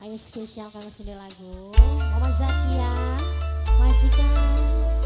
Ayo spesial karena sudah lagu Mama Zakia Majikan.